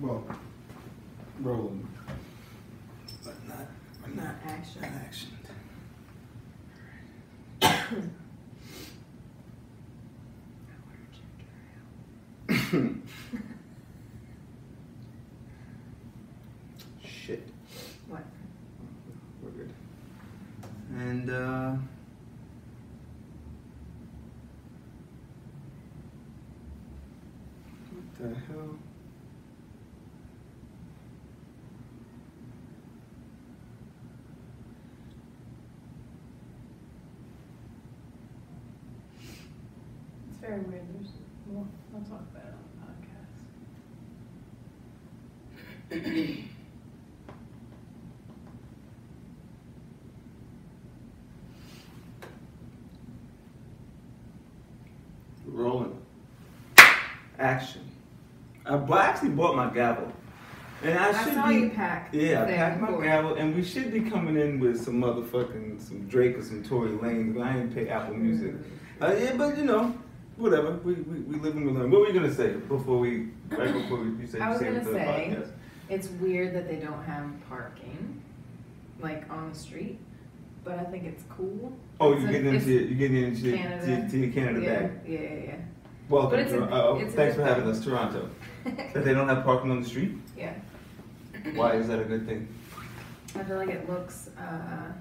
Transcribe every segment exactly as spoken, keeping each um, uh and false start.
well, rolling, but not, but not action. Action. Shit. What? We're good. And uh what the hell? It's very weird. There's more. I'll talk about it on the podcast. Rolling. Action. I, I actually bought my gavel. And I, I should saw be, you pack. Yeah, I packed my gavel, and we should be coming in with some motherfucking, some Drake or some Tory Lanez, but I didn't pay Apple Music. Uh, yeah, but you know, whatever. We we, we live and we learn. What were you gonna say before we right before we, you said I was gonna say, say it's weird that they don't have parking, like on the street, but I think it's cool. Oh, you're getting into you getting into Canada, to, to your Canada yeah, bag. Yeah, yeah, yeah. Welcome. It's to, a, uh, it's thanks for having us, Toronto. That they don't have parking on the street? Yeah. Why is that a good thing? I feel like it looks uh,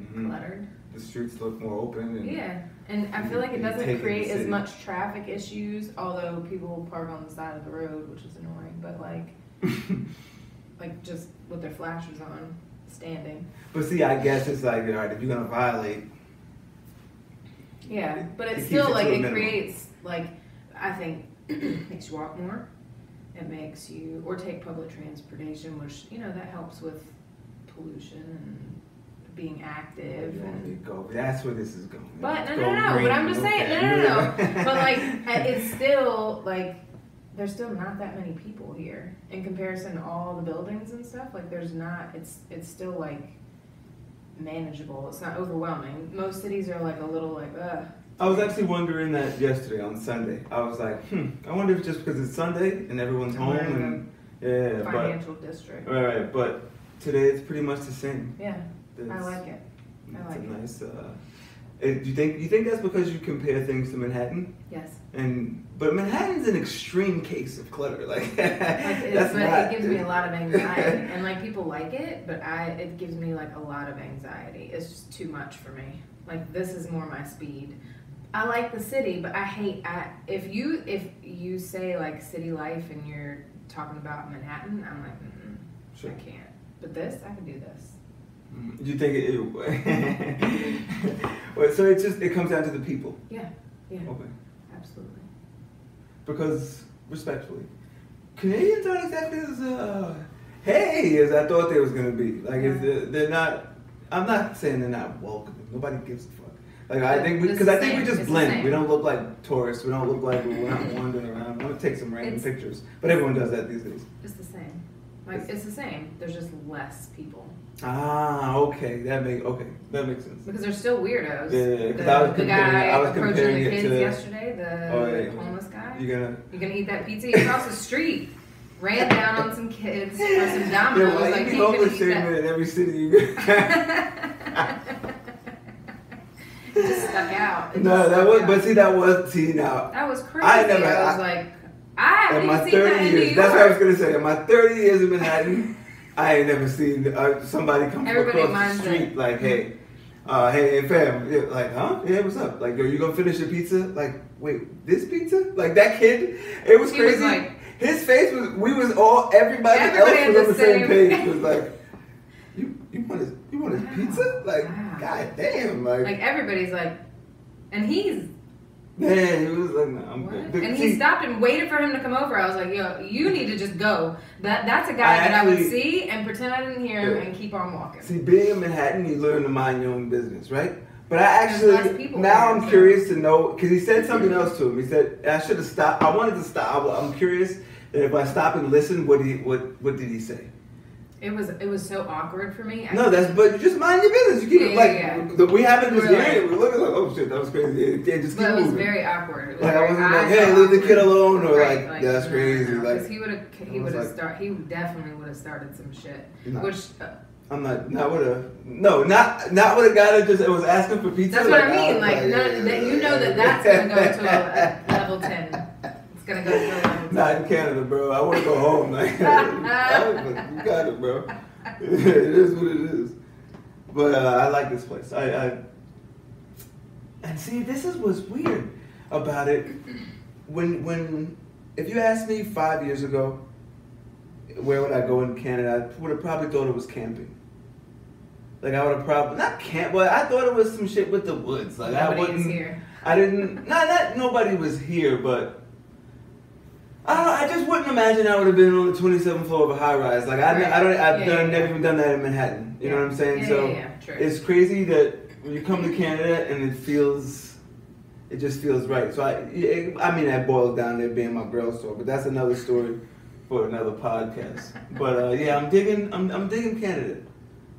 mm-hmm. cluttered. The streets look more open. And yeah, and I feel like it doesn't create as much traffic issues, although people park on the side of the road, which is annoying, but like, like just with their flashers on, standing. But see, I guess it's like, all right, if you're going to violate. Yeah, it, but it's it still it like, it minimum. creates, like, I think, makes you walk more. It makes you, or take public transportation, which, you know, that helps with pollution and being active. Yeah, and go. That's where this is going. But no, no, no, no. But I'm just saying, no, no, no. But like, it's still like, there's still not that many people here in comparison to all the buildings and stuff. Like, there's not. It's it's still like manageable. It's not overwhelming. Most cities are like a little like ugh. I was actually wondering that yesterday on Sunday. I was like, hmm, I wonder if just because it's Sunday and everyone's home and yeah, financial but, district. All right, but today it's pretty much the same. Yeah, it's, I like it. I it's like a it. Nice. Uh, it, do you think you think that's because you compare things to Manhattan? Yes. And but Manhattan's an extreme case of clutter. Like, like it, that's but not, it gives me a lot of anxiety, and like people like it, but I it gives me like a lot of anxiety. It's just too much for me. Like this is more my speed. I like the city, but I hate, I, if you if you say like city life and you're talking about Manhattan, I'm like, mm-mm, sure. I can't. But this, I can do this. You think it, it so it just, it comes down to the people. Yeah, yeah. Okay. Absolutely. Because, respectfully, Canadians aren't exactly as, uh, hey, as I thought they was going to be. Like, yeah. they're, they're not, I'm not saying they're not welcoming. Nobody gives a fuck. Like I think we, because I think we just it's blend. We don't look like tourists. We don't look like we're not wandering around. I'm gonna take some random it's, pictures, but everyone does that these days. It's the same. Like it's, it's the same. There's just less people. Ah, okay. That make okay. That makes sense. Because they're still weirdos. Yeah, because yeah, I was the comparing. Guy I was comparing the kids it to yesterday. The, oh, yeah, the homeless guy. You gonna you gonna eat that pizza across the street? Ran down on some kids for some dominoes. Yeah, well, like you homeless in every city you go. Just stuck out. It no, that was, out. But see, that was, see, now. That was crazy. I never, I was I, like, I haven't seen that in New York. That's what I was going to say. In my thirty years in Manhattan, I ain't never seen uh, somebody come Everybody across the street it. like, hey, uh, hey, hey, fam. Yeah, like, huh? Yeah, what's up? Like, yo, you going to finish your pizza? Like, wait, this pizza? Like, that kid? It was he crazy. Was like, his face was, we was all, everybody, everybody else was on the same, same page. It was like, you, you want to. You want his wow. pizza? Like, wow. god damn. Like, like, everybody's like, and he's. Man, he was like, no, I'm what? good. And he stopped and waited for him to come over. I was like, yo, you need to just go. That That's a guy I that actually, I would see and pretend I didn't hear him yeah. and keep on walking. See, being in Manhattan, you learn to mind your own business, right? But I actually, now I'm curious to know, because he said something else to him. He said, I should have stopped. I wanted to stop. I'm curious that if I stop and listen, what, he, what, what did he say? It was it was so awkward for me. I no, that's but you just mind your business. You keep yeah, it like yeah, yeah. The, we haven't just hearing it. We're looking like, oh shit, that was crazy. Yeah, just keep but it moving. Was very awkward. It was like very, I wasn't I like, hey, leave the kid alone, or right, like, like that's no, crazy. No, like he would have he would have like, start he definitely would have started some shit. Nah, which uh, I'm not not would have no not not would have got it. Just it was asking for pizza. That's like, what I mean. Like, like none, that, you know that that's gonna go to a, a level ten. Gonna go to not in Canada, bro. I want to go home. Like, I was like, you got it, bro. It is what it is. But uh, I like this place. I, I and see, this is what's weird about it. When when if you asked me five years ago, where would I go in Canada? I would have probably thought it was camping. Like I would have probably not camp. Well, I thought it was some shit with the woods. Like nobody I wouldn't. Was here. I didn't. Not that nobody was here, but. I don't know, I just wouldn't imagine I would have been on the twenty-seventh floor of a high rise. Like I, right. I, I don't, I've yeah, done, yeah. never even done that in Manhattan. You yeah. know what I'm saying? Yeah, so yeah, yeah. True. It's crazy that when you come to Canada and it feels, it just feels right. So I, it, I mean, that boils down to being my girl store, but that's another story for another podcast. But uh, yeah, I'm digging, I'm, I'm digging Canada.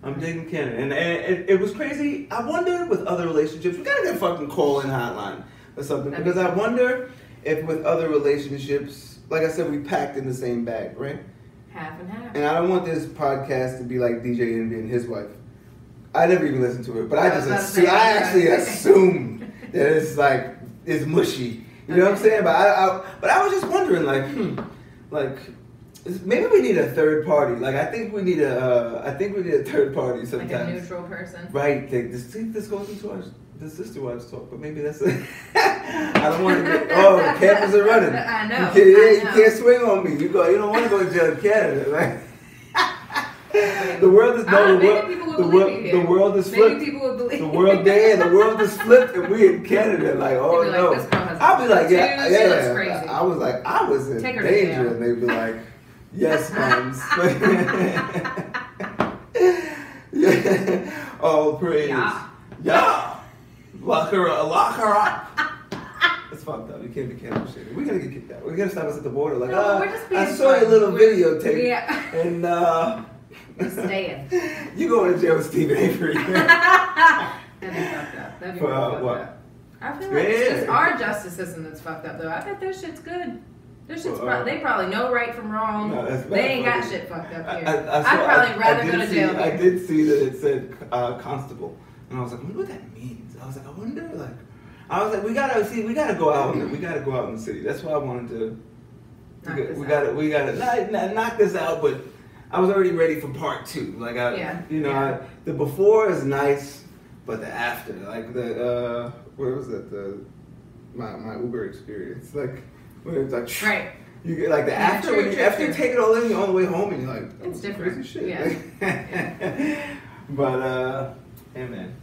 I'm digging Canada, and, and it, it was crazy. I wonder with other relationships, we gotta get a fucking call-in hotline or something That'd because be I wonder if with other relationships. Like I said, we packed in the same bag, right? Half and half. And I don't want this podcast to be like D J Envy and his wife. I never even listened to it, but I, I just assume, I actually assumed that it's like it's mushy. You okay. know what I'm saying? But I, I but I was just wondering, like, hmm, like maybe we need a third party. Like I think we need a, uh, I think we need a third party sometimes. Like a neutral person, right? Like, this this goes into our. The sister wives talk, but maybe that's it. I don't want to get, oh, the campers are running. I know. You can't, I know. You can't swing on me. You go. You don't want to go to jail in Canada, right? The world is no. The world, the, world, the world is flipped. Maybe people would believe. The world dead. The world is flipped, and we in Canada. Like, oh like, no. I'd be like, yeah, yeah. yeah. Crazy. I, I was like, I was in Take danger, and they'd be like, yes, moms. yeah. Oh, praise. Yeah. yeah. Lock her up. Lock her up. It's fucked up. You can't be cannibal shit. We're going to get kicked out. We're going to stop us at the border. Like, no, oh, we're just being I saw fun. Your little we're, videotape. Yeah. And, uh... we're staying. You going to jail with Steven Avery. That'd be fucked up. That'd be For, uh, fucked what? Up. I feel like yeah. it's just our justice system that's fucked up, though. I bet their shit's good. Their shit's well, pro- uh, they probably know right from wrong. No, that's they ain't got shit fucked up here. I, I, I saw, I'd probably I, rather I go to jail see, I did see that it said uh, constable. And I was like, I wonder what that means. I was like, I wonder, like, I was like, we gotta see, we gotta go out, in the, we gotta go out in the city. That's why I wanted to. We, got, we gotta, we gotta not, not, knock this out. But I was already ready for part two. Like, I, yeah. you know, yeah. I, the before is nice, but the after, like the, uh, where was that? The my my Uber experience, like when it's like, right. You get like the yeah, after true, when you, true, after true. You take it all in, you're on the way home, and you're like, oh, it's different, crazy shit. Yeah. Like, yeah. But uh, hey man.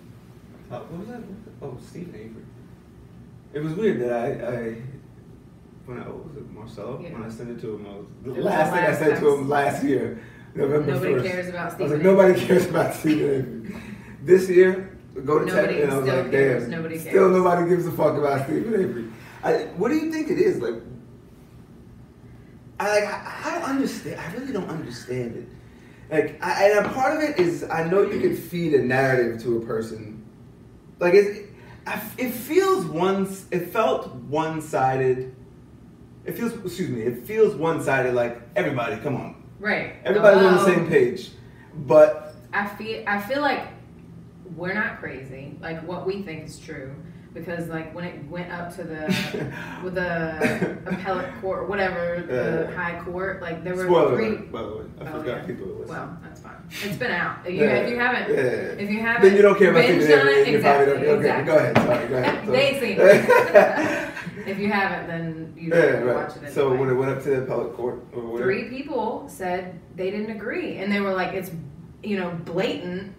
Uh, what was that? Oh, Steven Avery. It was weird that I, I when I what was it Marcelo yeah. when I sent it to him, I was the it last was thing last I sent to him last year, November first. Nobody cares about Steven. I was like, nobody cares about Steven Avery. This year, go to check, and I was like, damn, nobody cares. Still nobody gives a fuck about Steven Avery. I, what do you think it is? Like, I like I, I understand. I really don't understand it. Like, I, and a part of it is I know you can feed a narrative to a person. Like it, it feels one. It felt one-sided. It feels. Excuse me. It feels one-sided. Like everybody, come on. Right. Everybody's Hello. on the same page. But I feel. I feel like we're not crazy. Like what we think is true. Because like when it went up to the with the appellate court or whatever the uh, high court, like there were spoiler three. Alert, by the way, I oh, forgot yeah. people. Listen. Well, that's fine. It's been out. If you, yeah. if you haven't, yeah. if you haven't, then you don't care about things. Exactly. exactly. Okay, go ahead. Sorry, go ahead. Sorry. They seen it. If you haven't, then you don't yeah, right. watch it. Anyway. So when it went up to the appellate court, or whatever, three people said they didn't agree, and they were like, "It's you know blatant."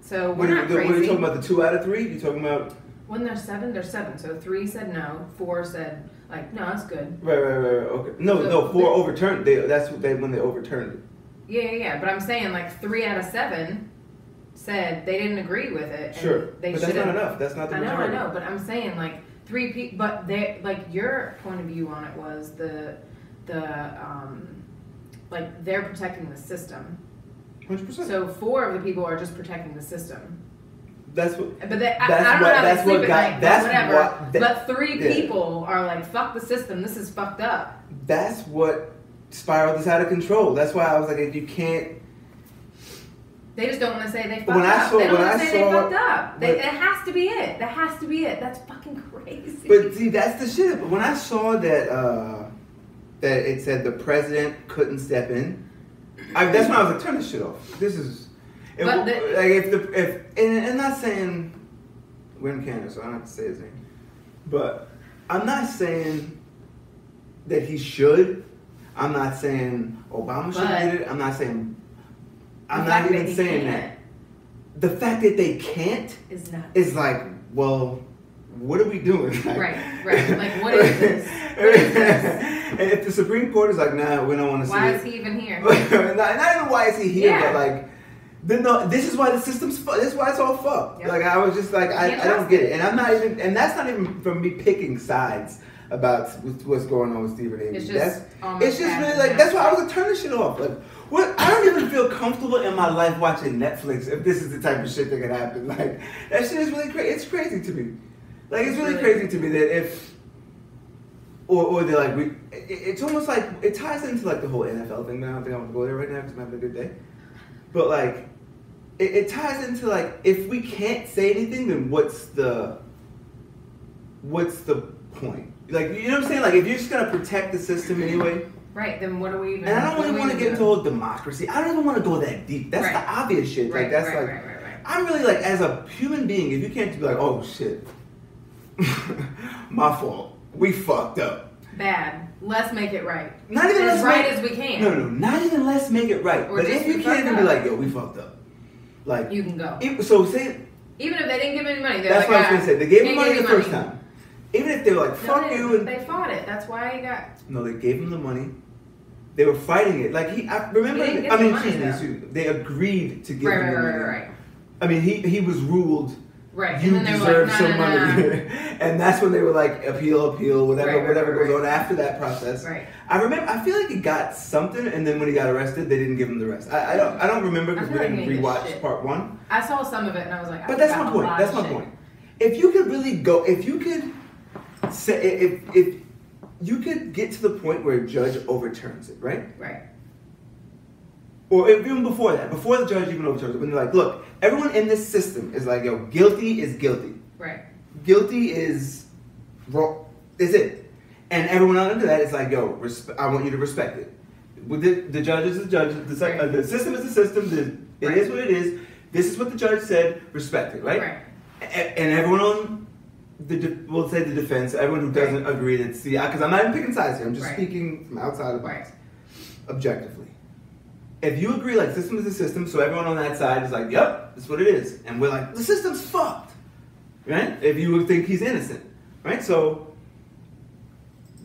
So we're what not you, crazy. What are you talking about? The two out of three? You talking about? When there's seven, there's seven. So three said no, four said like no, that's good. Right, right, right, right. Okay. No, so no, four they, overturned. They that's what they when they overturned it. Yeah, yeah, yeah. But I'm saying like three out of seven said they didn't agree with it. And sure. They but that's not enough. That's not the I know, majority. I know. But I'm saying like three people. But they like your point of view on it was the the um like they're protecting the system. one hundred percent. So four of the people are just protecting the system. That's what. But they, that's I, I don't what, know how that's they sleep what at night. That's whatever. What, that, but three yeah. people are like, "Fuck the system. This is fucked up." That's what spiraled this out of control. That's why I was like, "You can't." They just don't want to say they fucked when up. I saw, they don't want to say saw, they fucked up. They, but, that has to be it. That has to be it. That's fucking crazy. But see, that's the shit. But when I saw that, uh, that it said the president couldn't step in, I, that's when I was like, "Turn this shit off. This is." If, but the, like if the if and I'm not saying we're in Canada, so I don't have to say his name. But I'm not saying that he should. I'm not saying Obama should get it. I'm not saying. I'm not even saying that. The fact that they can't is not is like, well, what are we doing? Like, right, right. Like, what is this? What is this? And if the Supreme Court is like, nah, we don't want to see it. Why is he even here? not, not even why is he here, yeah. but like. Then no, this is why the system's fu- this is why it's all fucked. Yep. Like I was just like I, I don't get it, and I'm not even, and that's not even from me picking sides about what's going on with Steven Avery. It's just, that's, it's just really like that's why I was like, turn this shit off. Like what? I don't even feel comfortable in my life watching Netflix if this is the type of shit that could happen. Like that shit is really crazy. It's crazy to me. Like it's really, really crazy to me that if or or they're like we. It, it's almost like it ties into like the whole N F L thing. I don't think I'm gonna go there right now because I'm having a good day, but like. It, it ties into like if we can't say anything, then what's the what's the point? Like you know what I'm saying? Like if you're just gonna protect the system anyway, right? Then what are we even? And I don't really want to get into whole democracy. I don't even want to go that deep. That's right. The obvious shit. Right, like that's right, like right, right, right, right. I'm really like as a human being, if you can't be like, oh shit, my fault, we fucked up. Bad. Let's make it right. Not even as right as we can. No, no, not even let's make it right. Or but if you can't even be like, yo, we fucked up. Like you can go. It, so say even if they didn't give any money, that's like, what I was gonna say. They gave him money the first money. time. Even if they were like, "Fuck no, they, you," and they fought it. That's why he got. No, they gave him the money. They were fighting it. Like he, I remember. He I mean, money, me, they agreed to give right, him right, the money. Right, right, right. I mean, he he was ruled. Right. You deserve like, nah, some nah, money, nah. And that's when they were like, appeal, appeal, whatever, right, whatever right, goes right. on after that process. Right. I remember. I feel like he got something, and then when he got arrested, they didn't give him the rest. I, I don't. I don't remember because we like didn't rewatch part one. I saw some of it, and I was like, I but that's my point. That's my shit. point. If you could really go, if you could say, if if you could get to the point where a judge overturns it, right? Right. Or even before that, before the judge even overturns it, when they're like, look, everyone in this system is like, yo, guilty is guilty. Right. Guilty is wrong. Is it. And everyone under that is like, yo, resp- I want you to respect it. The, the judge is the judge. The, right. uh, the system is the system. The, it right. is what it is. This is what the judge said. Respect it, right? Right. A- and everyone on the, de- we'll say the defense, everyone who doesn't right. agree that, see, because I'm not even picking sides here. I'm just right. speaking from outside of bias, objectively. If you agree, like, system is a system, so everyone on that side is like, yep, that's what it is. And we're like, the system's fucked, right? If you would think he's innocent, right? So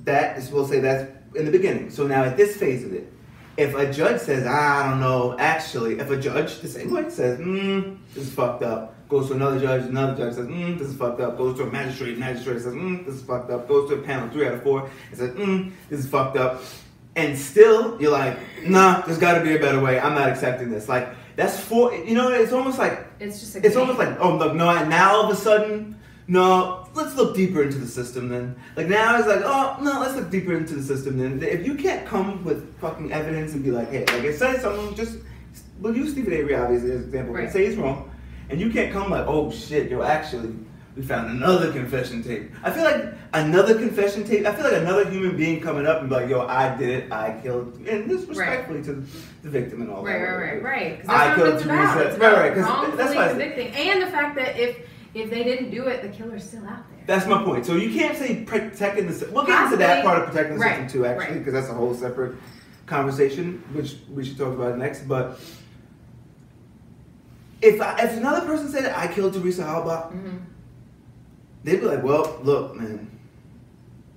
that is, we'll say that's in the beginning. So now at this phase of it, if a judge says, I don't know, actually, if a judge, the same way, says, mm, this is fucked up, goes to another judge, another judge says, mm, this is fucked up, goes to a magistrate, magistrate says, mm, this is fucked up, goes to a panel, three out of four, and says, mm, this is fucked up. And still, you're like, nah, there's got to be a better way. I'm not accepting this. Like, that's for, you know, it's almost like, it's just it's almost like, oh, look, no, now all of a sudden, no, let's look deeper into the system then. Like, now it's like, oh, no, let's look deeper into the system then. If you can't come with fucking evidence and be like, hey, like, it says someone just, we'll use Steven Avery, obviously, as an example. Right. Say he's wrong. And you can't come like, oh, shit, yo, actually, we found another confession tape. I feel like another confession tape. I feel like another human being coming up and be like, yo, I did it. I killed. And this respectfully right. to the victim and all right, that. Right, right, right, right. I killed Teresa. It's right, right. Because that's why. And the fact that if if they didn't do it, the killer's still out there. That's my point. So you can't say protecting the system. We'll get into that part of protecting the right, system too, actually, because right. that's a whole separate conversation, which we should talk about next. But if, I, if another person said, I killed Teresa Halbach, mm-hmm. they'd be like, well, look, man.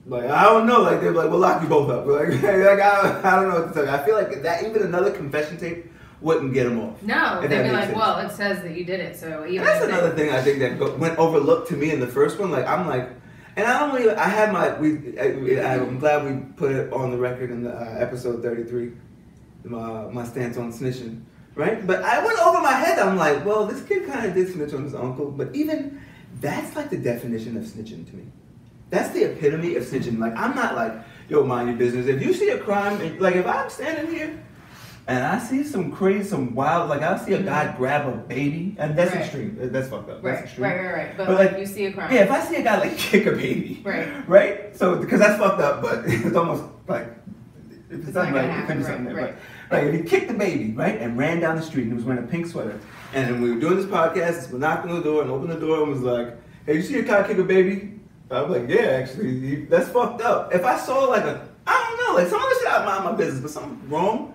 Like, I don't know. Like, they'd be like, we'll lock you both up. Like, like I, I don't know what to tell you. I feel like that even another confession tape wouldn't get them off. No, they'd be like, sense. well, it says that you did it, so even. And that's another thing I think that go- went overlooked to me in the first one. Like, I'm like, and I don't really, I had my, we, I, I'm glad we put it on the record in the uh, episode thirty-three, my, my stance on snitching. right? But I went over my head. I'm like, well, this kid kind of did snitch on his uncle, but even that's like the definition of snitching to me. That's the epitome of snitching. Like, I'm not like, yo, mind your business. If you see a crime, and, like, if I'm standing here and I see some crazy, some wild, like, I see a guy grab a baby, and that's right. extreme. That's fucked up. Right, that's extreme. Right, right, right. But, but like, like, you see a crime. Yeah, if I see a guy, like, kick a baby. Right. Right? So, because that's fucked up, but it's almost, like, if it's, it's not right, it could be something right, there. Right. Right. Like, if he kicked the baby, right, and ran down the street, and he was wearing a pink sweater, and then we were doing this podcast, we knocked on the door, and opened the door, and was like, hey, you see a guy kick a baby? I'm like, yeah, actually, that's fucked up. If I saw like a, I don't know, like some other shit, I'd mind my business, but something wrong,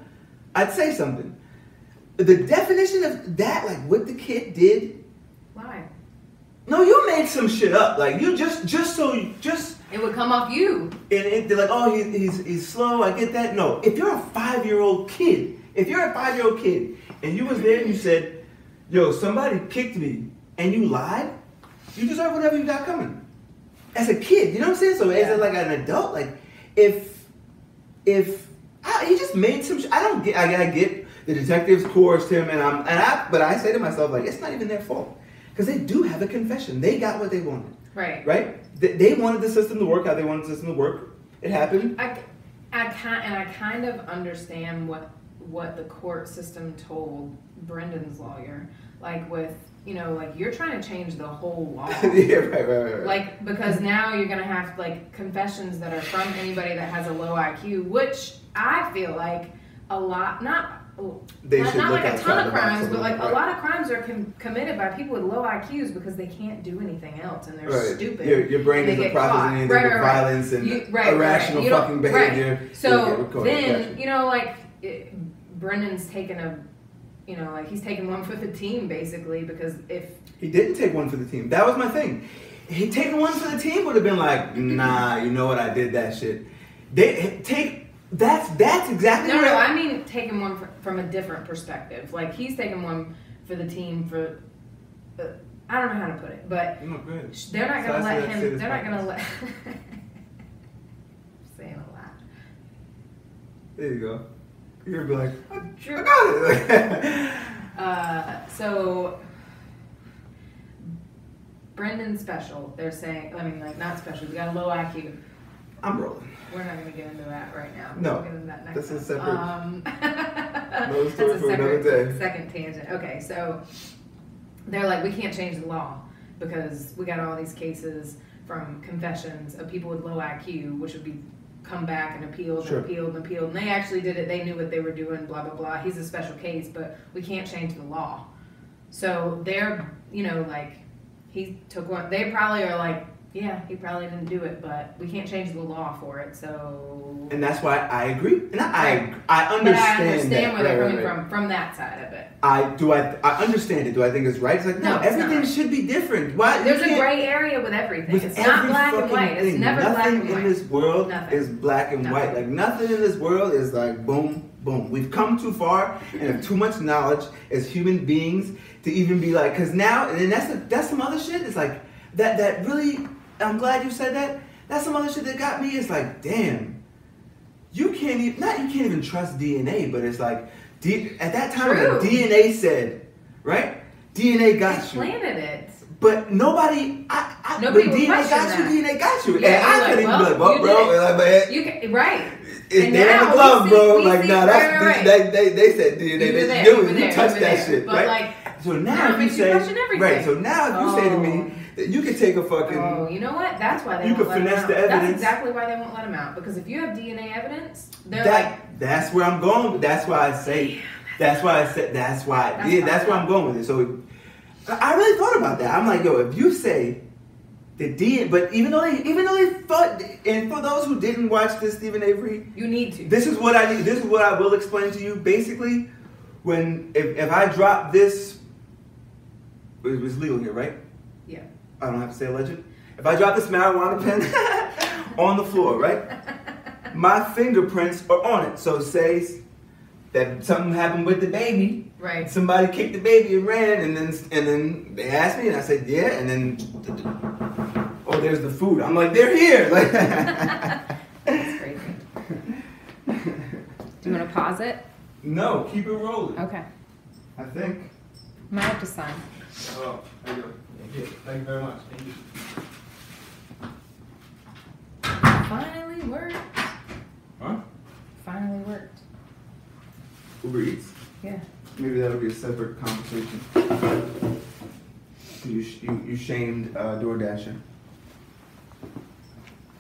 I'd say something. The definition of that, like what the kid did. Why? No, you made some shit up. Like you just, just so, you, just. It would come off you. And it, they're like, oh, he, he's he's slow. I get that. No, if you're a five-year-old kid, if you're a five-year-old kid, and you was there and you said, yo, somebody kicked me, and you lied, you deserve whatever you got coming. As a kid, you know what I'm saying? So yeah. as a, like an adult, like if if I, he just made some, sh I don't get. I, I get the detectives coerced him, and I'm and I, but I say to myself like it's not even their fault because they do have a confession. They got what they wanted. Right. Right. They, they wanted the system to work how they wanted the system to work. It happened. I, I kind and I kind of understand what what the court system told Brendan's lawyer, like with. You know, like, you're trying to change the whole law. Yeah, right, right, right, right. Like, because now you're going to have, like, confessions that are from anybody that has a low I Q, which I feel like a lot, not, they not, not like a ton of crimes, but, like, right. a lot of crimes are com committed by people with low I Qs because they can't do anything else, and they're right. stupid. Your, your brain isn't processing anything right, right, with right. violence and you, right, irrational right. fucking behavior. Right. So then, gotcha. You know, like, it, Brendan's taken a... You know, like he's taking one for the team basically because if he didn't take one for the team, that was my thing. He taking one for the team would have been like, nah, you know what? I did that shit. They take that's that's exactly. No, no, I, I mean taking one for, from a different perspective. Like he's taking one for the team for. Uh, I don't know how to put it, but oh, they're not gonna so let him. They're podcast. Not gonna let. I'm saying a lot. There you go. You're like, I got it. uh, so, Brendan's special. They're saying, I mean, like, not special. We got a low I Q. I'm rolling. We're not going to get into that right now. No. We'll get into that next that's time. A separate. Um, no story that's a for separate another day. Second tangent. Okay, so they're like, we can't change the law because we got all these cases from confessions of people with low I Q, which would be. Come back and appealed sure. and appealed and appealed, and they actually did it. They knew what they were doing. Blah blah blah. He's a special case, but we can't change the law. So they're, you know, like he took one. They probably are like, yeah, he probably didn't do it, but we can't change the law for it. So and that's why I agree, and I right. I, I understand. But I understand where they're coming right, right, right. from from that side of it. I do. I I understand it. Do I think it's right? It's like no, no it's everything not. Should be different. Why there's a gray area with everything. With it's every not black and white. Thing. It's never nothing black and white. Nothing in this world nothing. Is black and nothing. White. Like nothing in this world is like boom, boom. We've come too far and have too much knowledge as human beings to even be like. Because now, and that's a, that's some other shit. It's like that that really. I'm glad you said that. That's some other shit that got me. It's like damn, you can't even not you can't even trust D N A. But it's like. D at that time, like D N A said, right? D N A got they you. Planted it. But nobody, I, I nobody but D N A got you, D N A got you. Yeah, and I couldn't like, even well, be like, well, bro. Like, you can, right. It's there in the glove, bro. See, like, see, nah, that's, right, right. They, they, they said D N A. They there, knew it. You touched that there. Shit, but right? Like, so now if you say, you right, so now if oh. you say to me, that you could take a fucking. Oh, you know what? That's why they you won't let him out. The evidence. That's exactly why they won't let him out. Because if you have D N A evidence, they're that, like. That's where I'm going. That's why I say. Yeah, that's why I said. That's why. That's yeah. That's where I'm going with it. So, I really thought about that. I'm like, yo, if you say the D N A, but even though they, even though they thought, and for those who didn't watch this, Steven Avery, you need to. This is what I need. This is what I will explain to you. Basically, when if if I drop this, it was legal here, right? Yeah. I don't have to say alleged. If I drop this marijuana pen on the floor, right? My fingerprints are on it. So say that something happened with the baby. Right. Somebody kicked the baby and ran, and then and then they asked me, and I said yeah, and then oh, there's the food. I'm like they're here. Like, that's crazy. Do you want to pause it? No, keep it rolling. Okay. I think. I might have to sign. Oh, there you go. Thank you. Thank you very much. Thank you. Finally worked. Huh? Finally worked. Uber Eats? Yeah. Maybe that'll be a separate conversation. You you, you shamed uh, DoorDasher.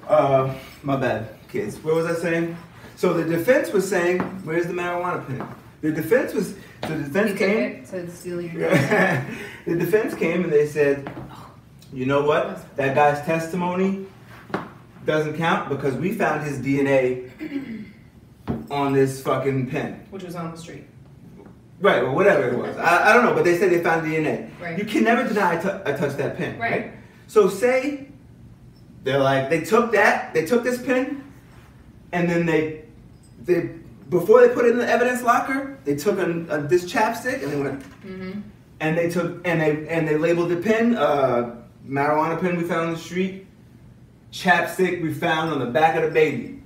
Uh, my bad, kids. What was I saying? So the defense was saying, "Where's the marijuana pen?" The defense was. The defense you came. To steal your the defense came and they said, "You know what? That guy's testimony doesn't count because we found his D N A on this fucking pen, which was on the street." Right, or whatever it was. I, I don't know, but they said they found D N A. Right. You can never deny I, t I touched that pen. Right. right. So say they're like they took that, they took this pen, and then they they before they put it in the evidence locker, they took an, uh, this chapstick and they went mm-hmm. and they took and they and they labeled the pen uh, marijuana pen we found on the street, chapstick we found on the back of the baby,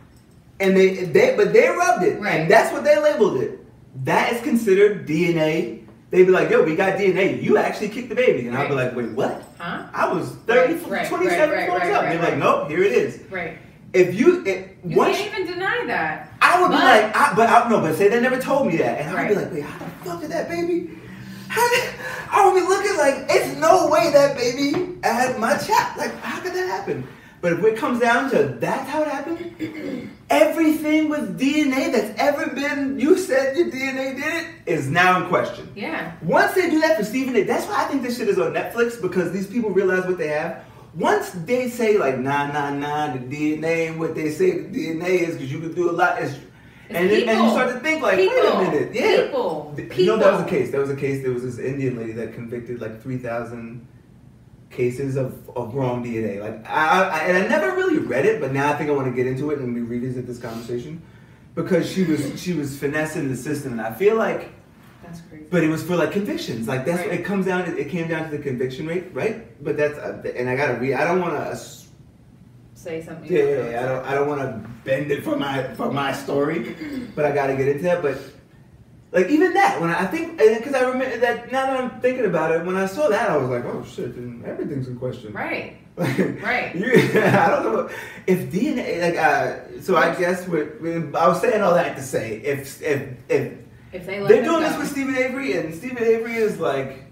and they they but they rubbed it right. and that's what they labeled it. That is considered D N A. They'd be like, yo, we got D N A. You actually kicked the baby. And right. I'd be like, wait, what? Huh? I was thirty, right, twenty-seven right, points right, up. Right, they're right. like, nope, here it is. Right. If you... If you once, can't even deny that. I would but, be like, I, but I, no, but say they never told me that. And I'd right. be like, wait, how the fuck did that baby... How did, I would be looking like, it's no way that baby had my child. Like, how could that happen? But if it comes down to that's how it happened, everything with D N A that's ever been, you said your D N A did it, is now in question. Yeah. Once they do that for Steven, that's why I think this shit is on Netflix, because these people realize what they have. Once they say, like, nah, nah, nah, the D N A, what they say the D N A is, because you can do a lot. It's, and, it, and you start to think, like, people. wait a minute. Yeah. People. people. No, that was a case. That was a case. There was this Indian lady that convicted, like, three thousand... cases of, of wrong D N A. Like I, I and I never really read it, but now I think I want to get into it and we revisit this conversation because she was she was finessing the system, and I feel like that's crazy. But it was for like convictions. Like that's right. it comes down. To, it came down to the conviction rate, right? But that's uh, and I gotta read. I don't want to say something. Yeah, yeah, yeah. I don't. I don't want to bend it for my for my story, but I gotta get into that. But. Like, even that, when I, I think, because I remember that, now that I'm thinking about it, when I saw that, I was like, oh, shit, then everything's in question. Right. Like, right. You, I don't know. If D N A, like, uh, so I guess, we're, we're, I was saying all that to say, if, if, if, if they let they're doing go. This with Steven Avery, and Steven Avery is like,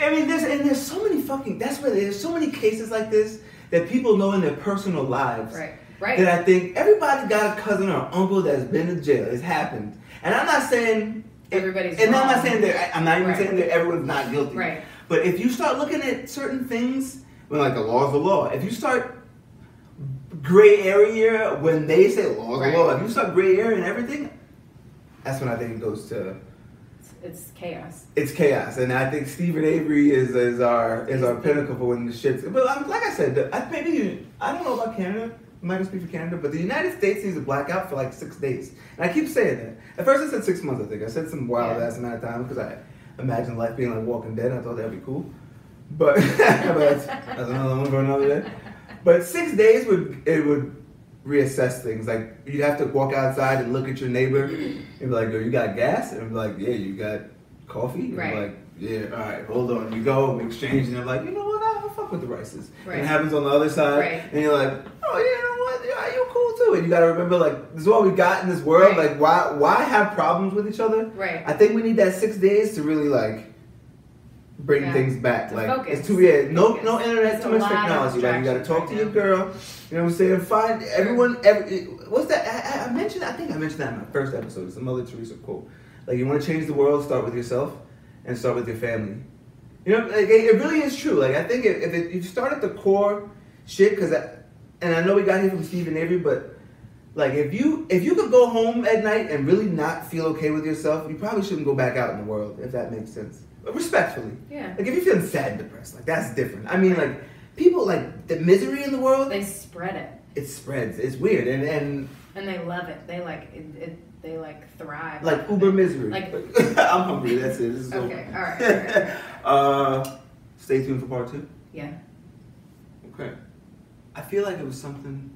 I mean, there's, and there's so many fucking, that's where there's so many cases like this that people know in their personal lives. Right. Right. That I think everybody got a cousin or uncle that's been in jail. It's happened. And I'm not saying everybody's and wrong. I'm not saying that I'm not even right. saying that everyone's not guilty. Right. But if you start looking at certain things, when like the law is the law, if you start gray area when they say law is right. the law, if you start gray area and everything, that's when I think it goes to it's chaos. It's chaos, and I think Steven Avery is is our is our pinnacle for when the shit's. But I'm, like I said, I maybe I don't know about Canada. I'm not going to speak for Canada, but the United States needs a blackout for like six days. And I keep saying that. At first I said six months, I think. I said some wild yeah. ass amount of time because I imagined life being like Walking Dead. I thought that would be cool. But, but that's, that's another one for another day. But six days, would it would reassess things. Like, you'd have to walk outside and look at your neighbor and be like, yo, you got gas? And be like, yeah, you got coffee? And right. like, yeah, all right, hold on. You go, we exchange, and they're like, you know what? I don't fuck with the rices. Right. And it happens on the other side, right. and you're like, oh, yeah. You're cool too, and you gotta remember, like, this is what we got in this world. Right. Like, why, why have problems with each other? Right. I think we need that six days to really like bring yeah. things back. To like, focus. It's too yeah, no, no internet, it's too much technology. Like, you gotta talk right to now. your girl. You know what I'm saying? Find sure. everyone. Every, what's that? I, I mentioned. I think I mentioned that in my first episode. It's a Mother Teresa quote. Like, you want to change the world, start with yourself, and start with your family. You know, like, it really is true. Like, I think if, if, it, if you start at the core shit, because. And I know we got here from Steven Avery, but like if you if you could go home at night and really not feel okay with yourself, you probably shouldn't go back out in the world, if that makes sense. But respectfully. Yeah. Like if you're feeling sad and depressed, like that's different. I mean, like people like the misery in the world, they spread it. It spreads. It's weird. And and, and they love it. They like it, it they like thrive. Like Uber misery. Like I'm hungry, that's it. This is okay, over. All right. All right. uh stay tuned for part two. Yeah. Okay. I feel like it was something,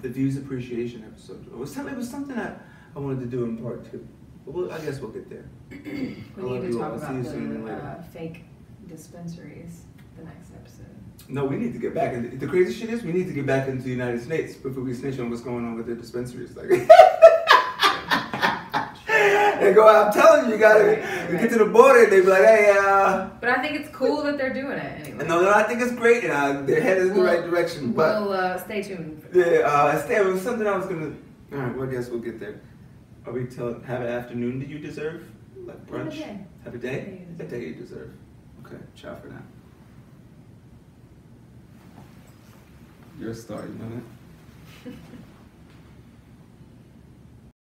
the views appreciation episode. It was something. It was something I, I wanted to do in part two. Well, I guess we'll get there. we I'll need to talk about the uh, fake dispensaries the next episode. No, we need to get back. And the crazy shit is, we need to get back into the United States before we snitch on what's going on with the dispensaries. Like, they go out, I'm telling you, you gotta right, right, you right. get to the border. They be like, hey, uh. But I think it's cool that they're doing it anyway. No, no, I think it's great, and uh, they're headed in the right direction. But we'll uh, stay tuned. For that. Yeah, uh, stay. It was something I was gonna. All right, well, I guess we'll get there. Are we tell have an afternoon that you deserve, like brunch? Have a day. Have a day. A day you deserve. Okay, ciao for now. You're a star, you know that?